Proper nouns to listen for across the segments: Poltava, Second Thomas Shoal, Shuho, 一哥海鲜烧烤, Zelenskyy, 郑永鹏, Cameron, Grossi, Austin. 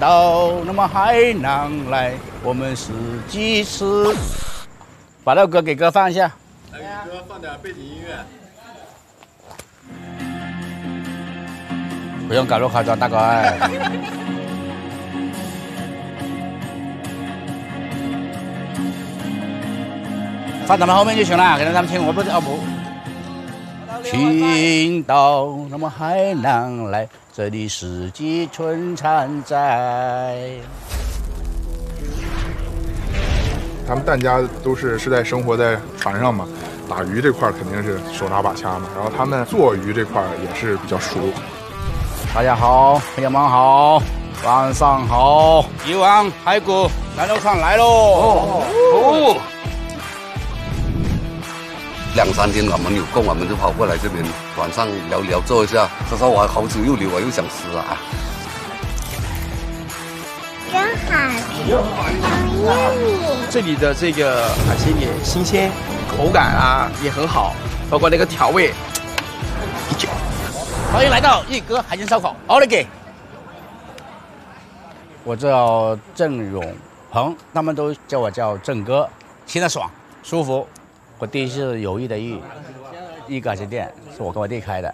到，那么海南来，我们是鸡翅。把那歌给哥放一下，来给哥放点背景音乐。不用搞那夸张，大哥。放咱们后面就行了，给他们听，我不是哦不。 青岛，那么海南来，这里四季春常在。咱们疍家都是在生活在船上嘛，打鱼这块肯定是手拿把掐嘛，然后他们做鱼这块也是比较熟。大家好，朋友们好，晚上好，鱼丸排骨南楼上来喽！哦。 2、3天我们有空，我们就跑过来这边，晚上聊聊坐一下。他说我好久又流，我又想吃了啊！真好吃，这里的这个海鲜也新鲜，口感啊也很好，包括那个调味。欢迎来到一哥海鲜烧烤，奥利给！我叫郑永鹏，他们都叫我叫郑哥，听着爽，舒服。 我第一次友谊的谊，一个海鲜店是我跟我弟开的。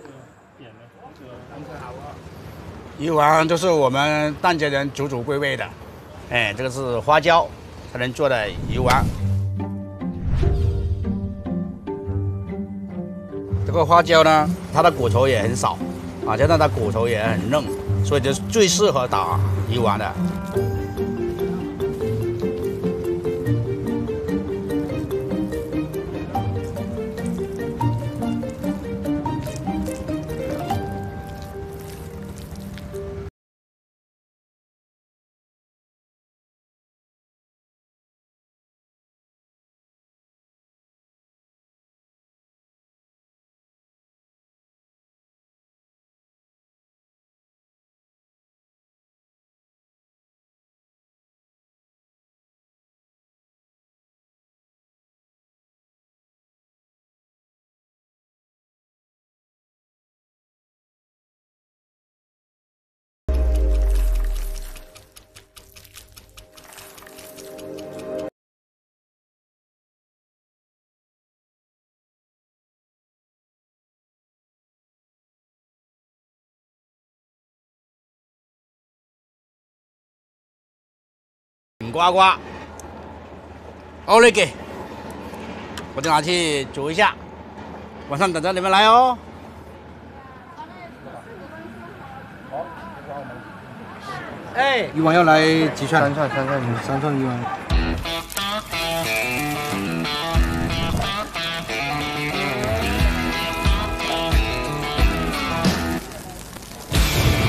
鱼丸就是我们疍家人祖归味的，哎，这个是花椒才能做的鱼丸。这个花椒呢，它的骨头也很少，啊，加上它骨头也很嫩，所以就是最适合打鱼丸的。 呱呱，奥利给！我得拿去煮一下，晚上等着你们来哦。哎，鱼丸要来几串？3串鱼丸。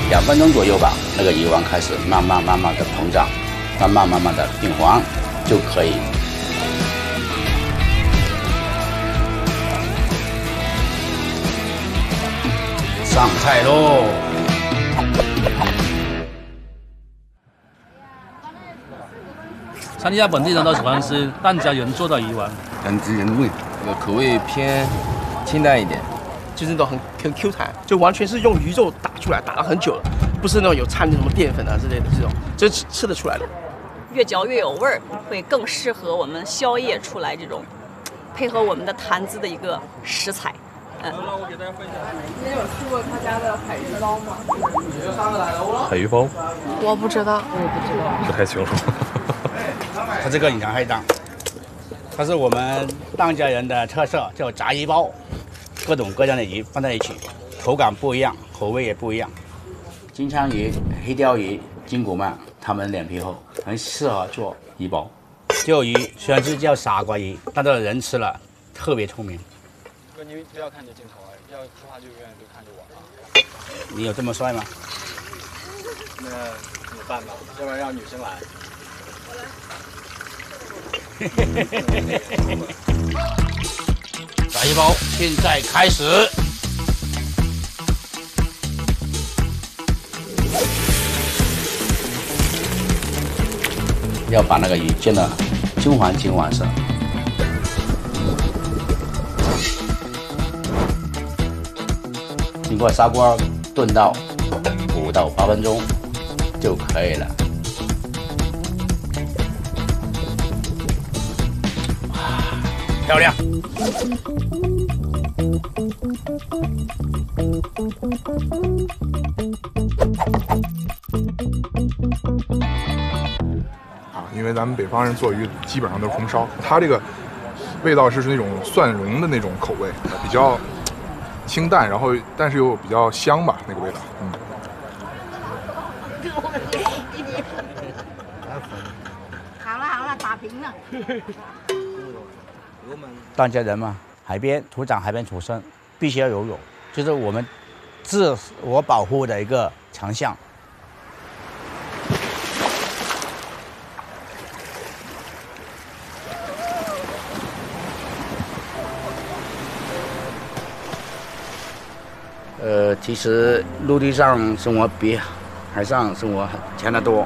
2分钟左右吧，那个鱼丸开始慢慢的膨胀。 慢慢的变黄就可以。上菜喽！三亚本地人都喜欢吃疍家人做的鱼丸，原汁原味，这个口味偏清淡一点，就是那种很 Q 弹，就完全是用鱼肉打出来，打了很久了，不是那种有掺什么淀粉啊之类的这种，就吃得出来的。 越嚼越有味儿，会更适合我们宵夜出来这种，配合我们的谈资的一个食材。嗯。你有吃过他家的海鱼包吗？海鱼包？我不知道，不太清楚。他这个隐藏黑档，它是我们疍家人的特色，叫炸鱼包，各种各样的鱼放在一起，口感不一样，口味也不一样。金枪鱼、黑鲷鱼、筋骨鳗。 它们脸皮厚，很适合做鱼包。这种鱼虽然是叫傻瓜鱼，但是人吃了特别聪明。哥，您不要看着镜头啊，要说话就永远就看着我了。你有这么帅吗？那怎么办吧？要不然让女生来。炸鱼包现在开始。 要把那个鱼煎得金黄色。经过砂锅炖到5到8分钟就可以了。漂亮！啊，因为咱们北方人做鱼基本上都是红烧，它这个味道是那种蒜蓉的那种口味，比较清淡，然后但是又比较香吧，那个味道，嗯。 疍家人嘛，海边土长，海边出生，必须要游泳，就是我们自我保护的一个强项。其实陆地上生活比海上生活强得多。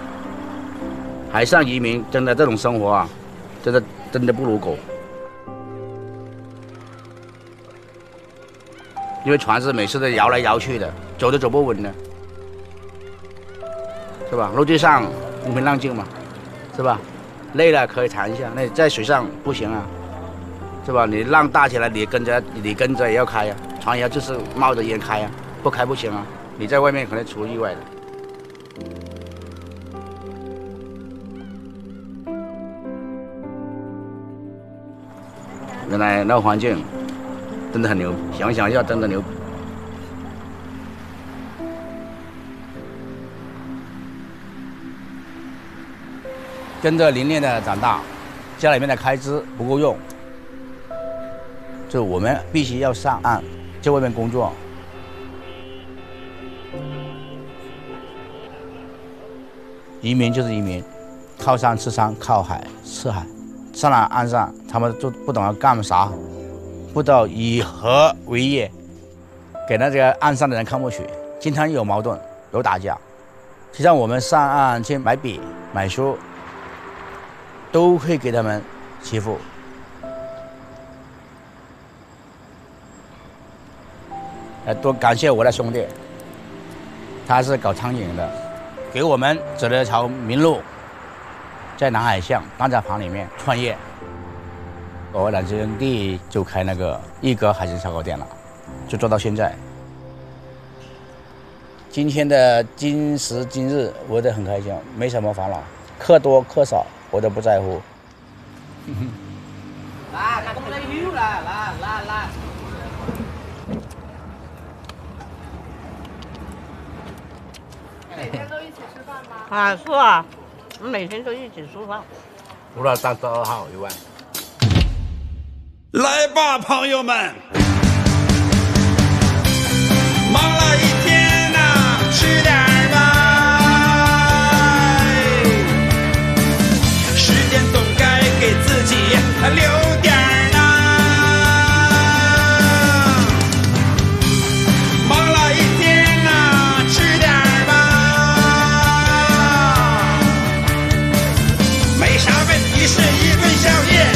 海上移民真的这种生活啊，真的不如狗，因为船是每次都摇来摇去的，走都走不稳的，是吧？陆地上风平浪静嘛，是吧？累了可以躺一下，那在水上不行啊，是吧？你浪大起来，你跟着也要开呀、啊，船也要就是冒着烟开呀、啊，不开不行啊，你在外面可能出意外的。 原来那个环境真的很牛，想一下真的牛。跟着邻里的长大，家里面的开支不够用，就我们必须要上岸，在外面工作。移民就是移民，靠山吃山，靠海吃海。 上了岸上，他们就不懂要干啥，不知道以何为业，给那些岸上的人看不起，经常有矛盾，有打架。实际上，我们上岸去买笔、买书，都会给他们欺负。多感谢我的兄弟，他是搞餐饮的，给我们指了一条明路。 在南海巷蛋仔房里面创业，我两兄弟就开那个一格海鲜烧烤店了，就做到现在。今天的今时今日，我都很开心，没什么烦恼，客多客少我都不在乎。来，来，来，来，来。 每天都一起吃饭吗？啊，是啊。 我们每天都一起吃饭，除了32号以外。来吧，朋友们！忙了一天呐、啊，吃点儿吧。时间总该给自己留点儿呐。忙了一天呐、啊，吃点儿。 是一顿宵夜。